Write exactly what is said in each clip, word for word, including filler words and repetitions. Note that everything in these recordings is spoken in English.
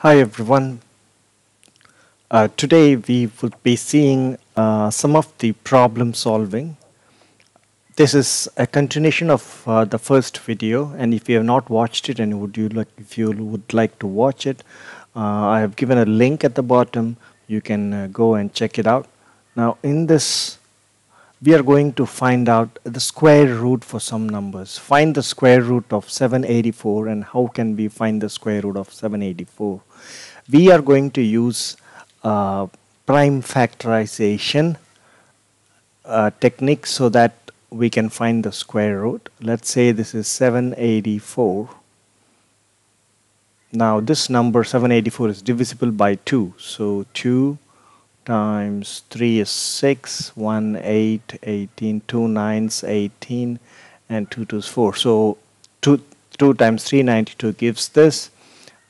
Hi everyone. Uh, today we will be seeing uh, some of the problem solving. This is a continuation of uh, the first video, and if you have not watched it and would you like, if you would like to watch it, uh, I have given a link at the bottom. You can uh, go and check it out. Now in this we are going to find out the square root for some numbers. Find the square root of seven eighty-four, and how can we find the square root of seven eighty-four? We are going to use uh, prime factorization uh, technique so that we can find the square root. Let's say this is seven eighty-four. Now this number seven eighty-four is divisible by two, so two times three is six, one, eight, eighteen, two nines, eighteen, and two twos, four. So two, two times three, ninety-two gives this.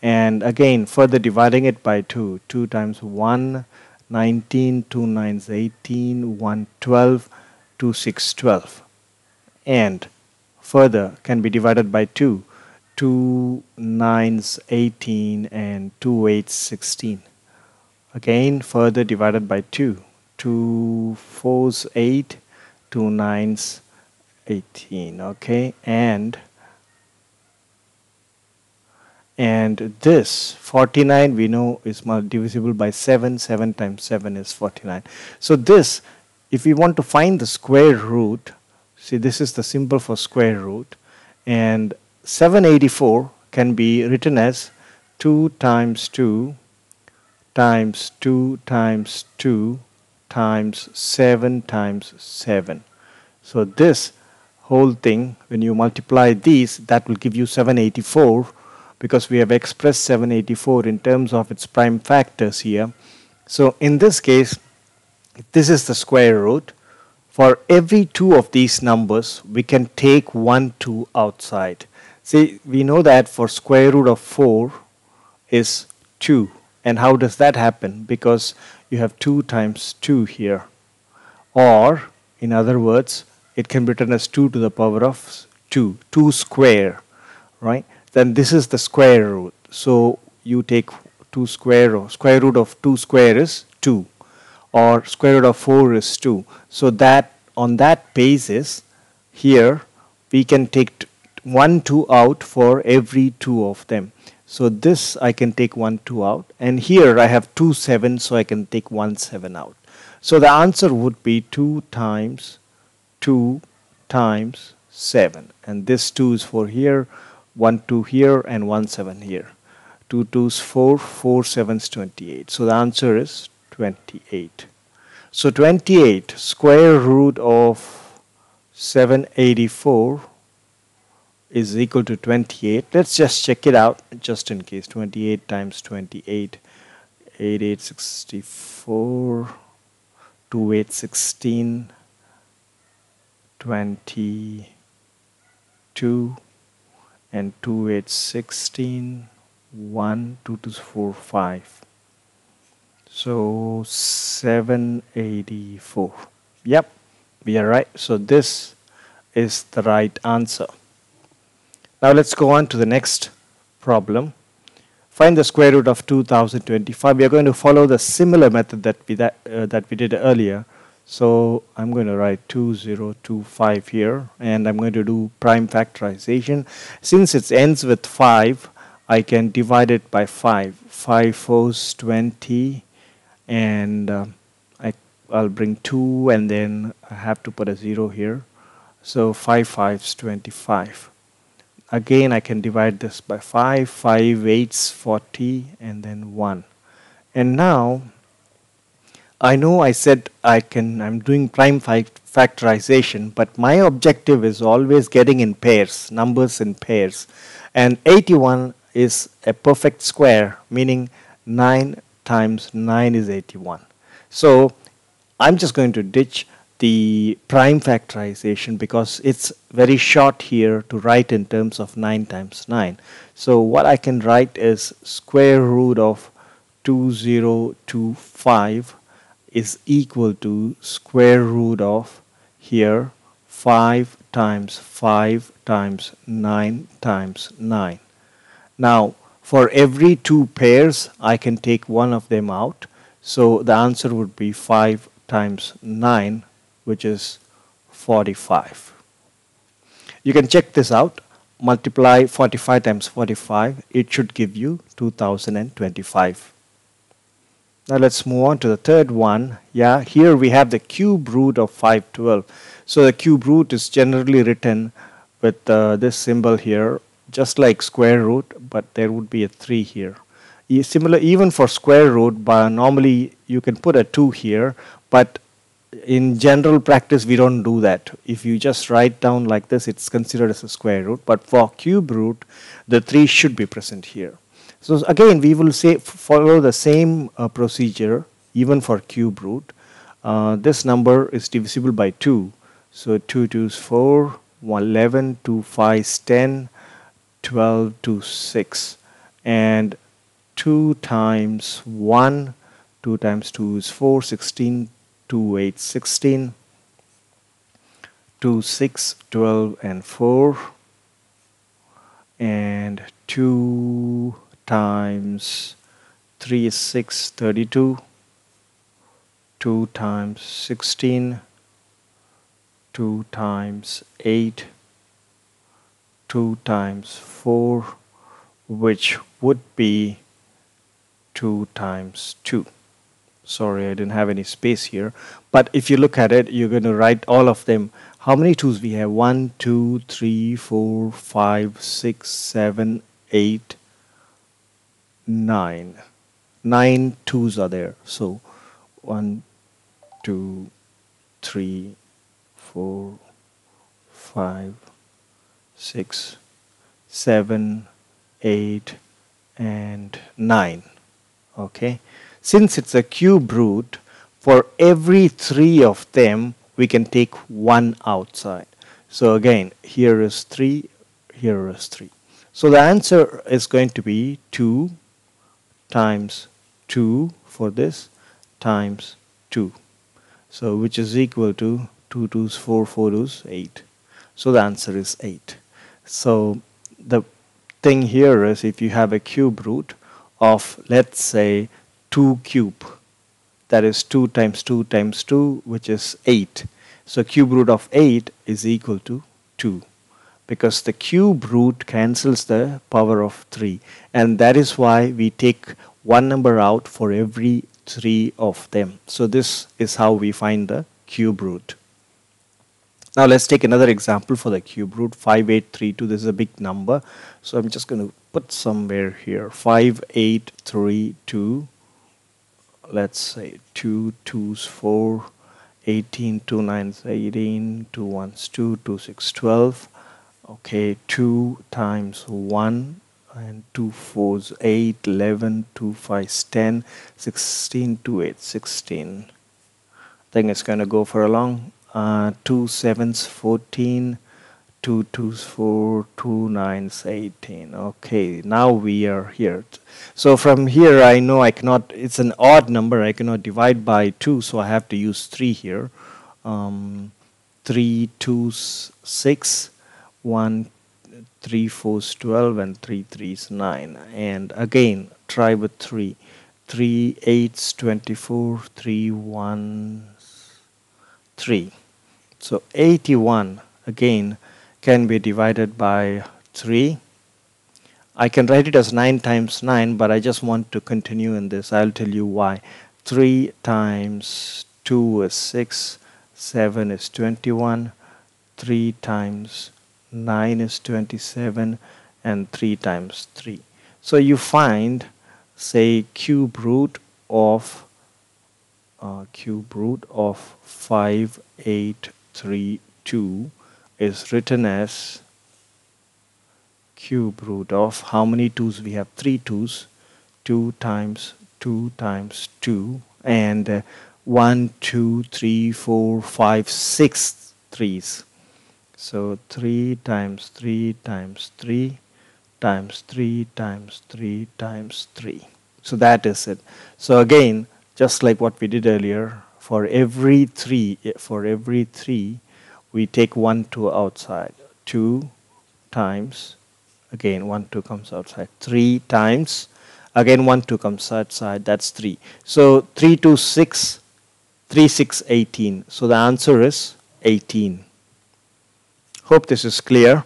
And again, further dividing it by two, two times one, nineteen, two nines, eighteen, one, twelve, two, six, twelve. And further can be divided by two, two nines, eighteen, and two eights, sixteen. Again, further divided by two, two fours, eight, two nines, eighteen, okay, and and this forty-nine we know is divisible by seven, seven times seven is forty-nine. So this, if we want to find the square root, see this is the symbol for square root, and seven eighty-four can be written as two times two times two times two times seven times seven. So this whole thing, when you multiply these, that will give you seven eighty-four, because we have expressed seven eighty-four in terms of its prime factors here. So in this case, this is the square root. For every two of these numbers, we can take one two outside. See, we know that for square root of four is two. And how does that happen? Because you have two times two here. Or, in other words, it can be written as two to the power of two. two square, right? Then this is the square root. So you take two square, or square root of two square is two. Or square root of four is two. So that, on that basis, here, we can take t one, two out for every two of them. So this I can take one two out, and here I have two seven, so I can take one seven out. So the answer would be two times two times seven, and this two is for here, one two here, and one seven here. Two twos four, four sevens twenty-eight. So the answer is twenty-eight. So twenty-eight square root of seven eighty-four is equal to twenty-eight. Let's just check it out just in case. twenty-eight times twenty-eight, eight, eight, sixty-four, two, eight, sixteen, twenty-two, and two, eight, sixteen, one, two, two, four, five. So seven eighty-four. Yep, we are right. So this is the right answer. Now let's go on to the next problem. Find the square root of two thousand twenty-five. We are going to follow the similar method that we, that, uh, that we did earlier. So I'm going to write two thousand twenty-five here, and I'm going to do prime factorization. Since it ends with five, I can divide it by five. five fours, twenty, and uh, I, I'll bring two, and then I have to put a zero here. So five fives, twenty-five. Again, I can divide this by five, five eights, forty, and then one. And now, I know I said I can, I'm doing prime factorization, but my objective is always getting in pairs, numbers in pairs. And eighty-one is a perfect square, meaning nine times nine is eighty-one. So I'm just going to ditch the prime factorization because it's very short here to write in terms of nine times nine. So what I can write is square root of two thousand twenty-five is equal to square root of here five times five times nine times nine. Now for every two pairs, I can take one of them out. So the answer would be five times nine, which is forty-five. You can check this out. Multiply forty-five times forty-five. It should give you two thousand twenty-five. Now let's move on to the third one. Yeah, here we have the cube root of five twelve. So the cube root is generally written with uh, this symbol here, just like square root, but there would be a three here. E similar, even for square root, but normally you can put a two here, but in general practice we don't do that. If you just write down like this, it's considered as a square root, but for cube root, the three should be present here. So again, we will say follow the same uh, procedure even for cube root. Uh, this number is divisible by two. So two twos four, eleven, two fives ten, twelve, two six. And two times one, two times two is four, sixteen, two eight, sixteen, two six, twelve, and four. And two times three is six, thirty-two, two times sixteen, two times eight, two times four, which would be two times two. Sorry, I didn't have any space here, but if you look at it, you're going to write all of them. How many twos we have? one, two, three, four, five, six, seven, eight, nine. Nine twos are there. So one, two, three, four, five, six, seven, eight, and nine. Okay. Since it's a cube root, for every three of them, we can take one outside. So again, here is three, here is three. So the answer is going to be two times two for this times two. So which is equal to two twos, four, four twos, eight. So the answer is eight. So the thing here is, if you have a cube root of, let's say, two cube, that is two times two times two, which is eight. So cube root of eight is equal to two, because the cube root cancels the power of three, and that is why we take one number out for every three of them. So this is how we find the cube root. Now let's take another example for the cube root, five eight three two. This is a big number, so I'm just going to put somewhere here five eight three two. Let's say two twos four, eighteen, two nines eighteen, two ones two, two six twelve. Okay, two times one, and two fours eight, eleven, two fives ten, sixteen, two eight, sixteen. I think it's going to go for a long. Uh, two sevens fourteen, two twos four, two nines eighteen. Okay, now we are here. So from here, I know I cannot. It's an odd number. I cannot divide by two, so I have to use three here. Um, three twos six. one, three fours twelve, and three threes nine. And again, try with three. three eights twenty-four, three ones three. So eighty-one again can be divided by three. I can write it as nine times nine, but I just want to continue in this. I'll tell you why. three times two is six, seven is twenty-one, three times nine is twenty-seven, and three times three. So you find, say, cube root of uh, cube root of five eight three two is written as cube root of, how many twos we have? Three twos. Two times two times two, and uh, one, two, three, four, five, six threes. So three times three times three times three times three times three. So that is it. So again, just like what we did earlier, for every three, for every three, we take one two outside. Two times again one, two comes outside three times, again one, two comes outside, that's three. So three, two, six, three, six, eighteen. So the answer is eighteen. Hope this is clear.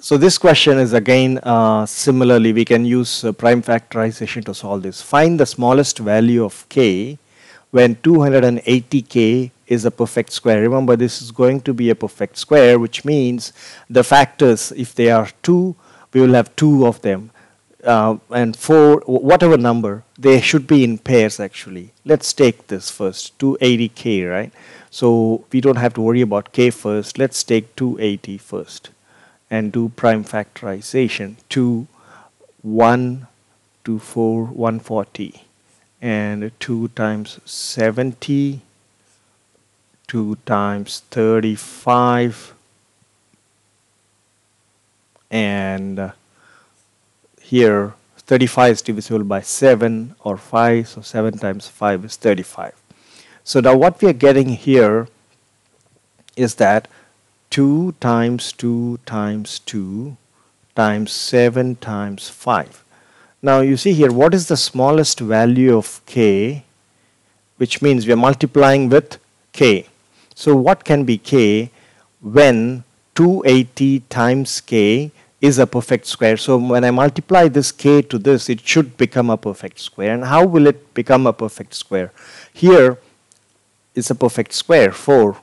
So this question is again uh, similarly we can use uh, prime factorization to solve this. Find the smallest value of k when two hundred eighty k is a perfect square. Remember, this is going to be a perfect square, which means the factors, if they are two, we will have two of them, uh, and four, whatever number, they should be in pairs actually. Let's take this first, two hundred eighty k, right? So we don't have to worry about k first. Let's take two hundred eighty first and do prime factorization. Two, one, two, four, one hundred forty, and two times seventy, two times thirty-five, and uh, here thirty-five is divisible by seven or five, so seven times five is thirty-five. So now what we are getting here is that two times two times two times seven times five. Now you see here, what is the smallest value of k, which means we are multiplying with k. So what can be k when two hundred eighty times k is a perfect square? So when I multiply this k to this, it should become a perfect square. And how will it become a perfect square? Here is a perfect square, four.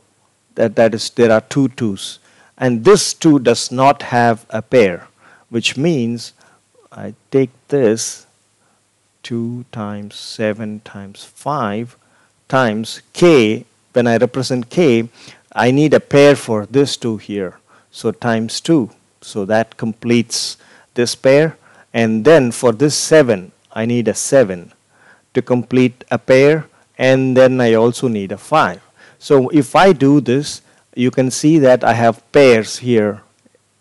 That, that is, there are two twos, and this two does not have a pair, which means I take this two times seven times five times k. When I represent k, I need a pair for this two here, so times two, so that completes this pair. And then for this seven, I need a seven to complete a pair, and then I also need a five. So if I do this, you can see that I have pairs here.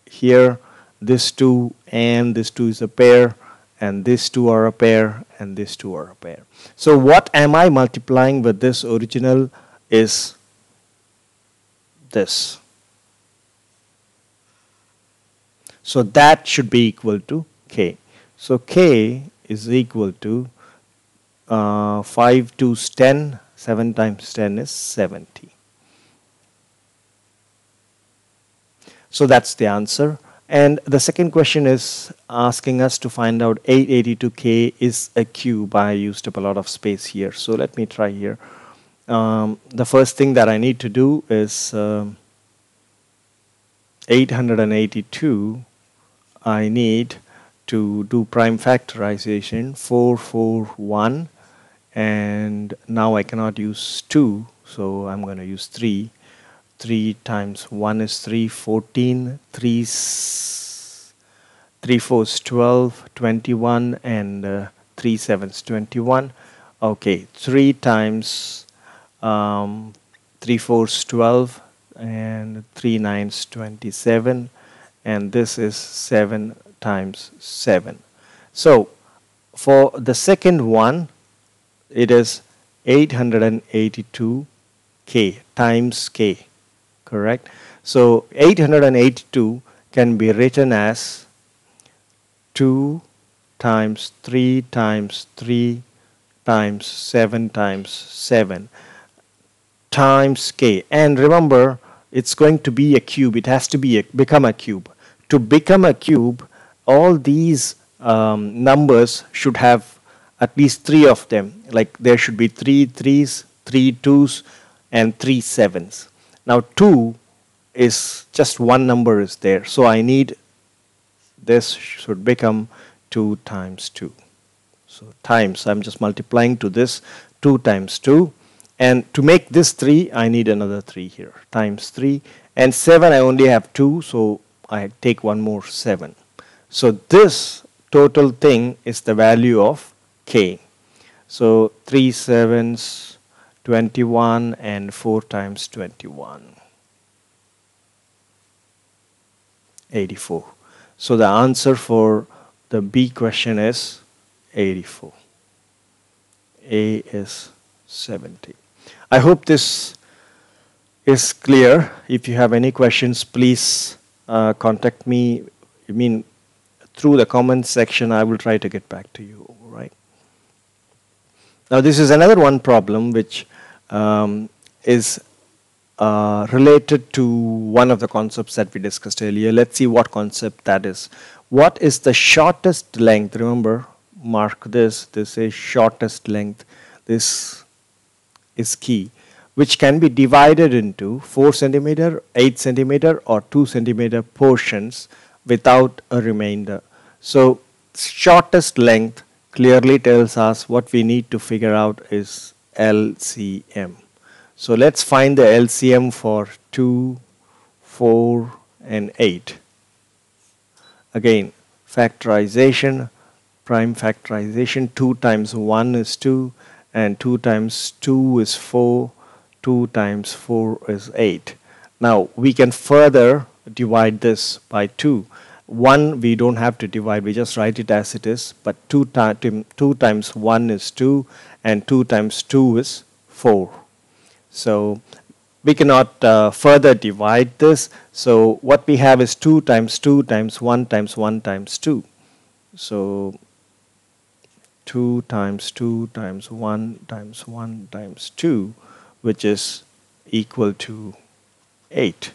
Here, this two and this two is a pair, and this two are a pair, and this two are a pair. So what am I multiplying with this original is this. So that should be equal to k. So k is equal to uh, five twos ten. seven times ten is seventy. So that's the answer. And the second question is asking us to find out eight hundred eighty-two k is a cube. I used up a lot of space here, so let me try here. Um, the first thing that I need to do is um, eight hundred eighty-two, I need to do prime factorization, four, four, one. And now I cannot use two, so I'm going to use three. three times one is three, fourteen, three, three fours twelve, twenty-one, and uh, three sevens twenty-one. Okay, three times um, three fours twelve, and three nines twenty-seven, and this is seven times seven. So for the second one, it is eight hundred eighty-two k times k, correct? So eight hundred eighty-two can be written as two times three times three times seven times seven times k. And remember, it's going to be a cube. It has to be a, become a cube. To become a cube, all these um, numbers should have at least three of them. Like there should be three threes, three twos, and three sevens. Now two is just one number is there, so I need this should become two times two. So times, I'm just multiplying to this two times two, and to make this three I need another three here times three, and seven I only have two, so I take one more seven. So this total thing is the value of k. So three sevens, twenty-one, and four times twenty-one, eighty-four. So the answer for the B question is eighty-four. A is seventy. I hope this is clear. If you have any questions, please uh, contact me. I mean, through the comments section, I will try to get back to you, all right? Now, this is another one problem which um, is uh, related to one of the concepts that we discussed earlier. Let's see what concept that is. What is the shortest length? Remember, mark this. This is shortest length. This is key, which can be divided into four centimeter, eight centimeter, or two centimeter portions without a remainder. So shortest length clearly tells us what we need to figure out is L C M. So let's find the L C M for two, four, and eight. Again, factorization, prime factorization, two times one is two, and two times two is four, two times four is eight. Now, we can further divide this by two. one we don't have to divide, we just write it as it is, but two times one is two, and two times two is four. So we cannot uh, further divide this, so what we have is two times two times one times one times two. So two times two times one times one times two, which is equal to eight.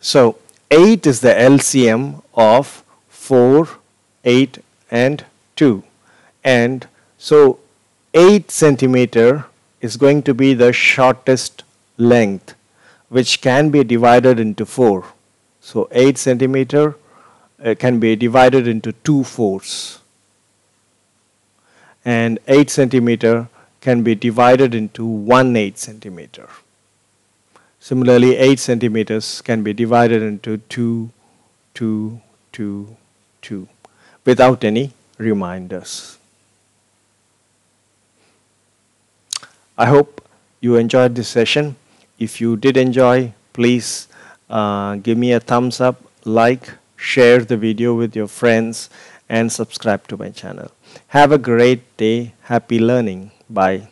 So eight is the L C M of four, eight, and two. And so eight centimeter is going to be the shortest length, which can be divided into four. So eight centimeter uh, can be divided into two fourths. And eight centimeter can be divided into one eighth centimeter. Similarly, eight centimeters can be divided into two, two, two, two without any reminders. I hope you enjoyed this session. If you did enjoy, please uh, give me a thumbs up, like, share the video with your friends, and subscribe to my channel. Have a great day. Happy learning. Bye.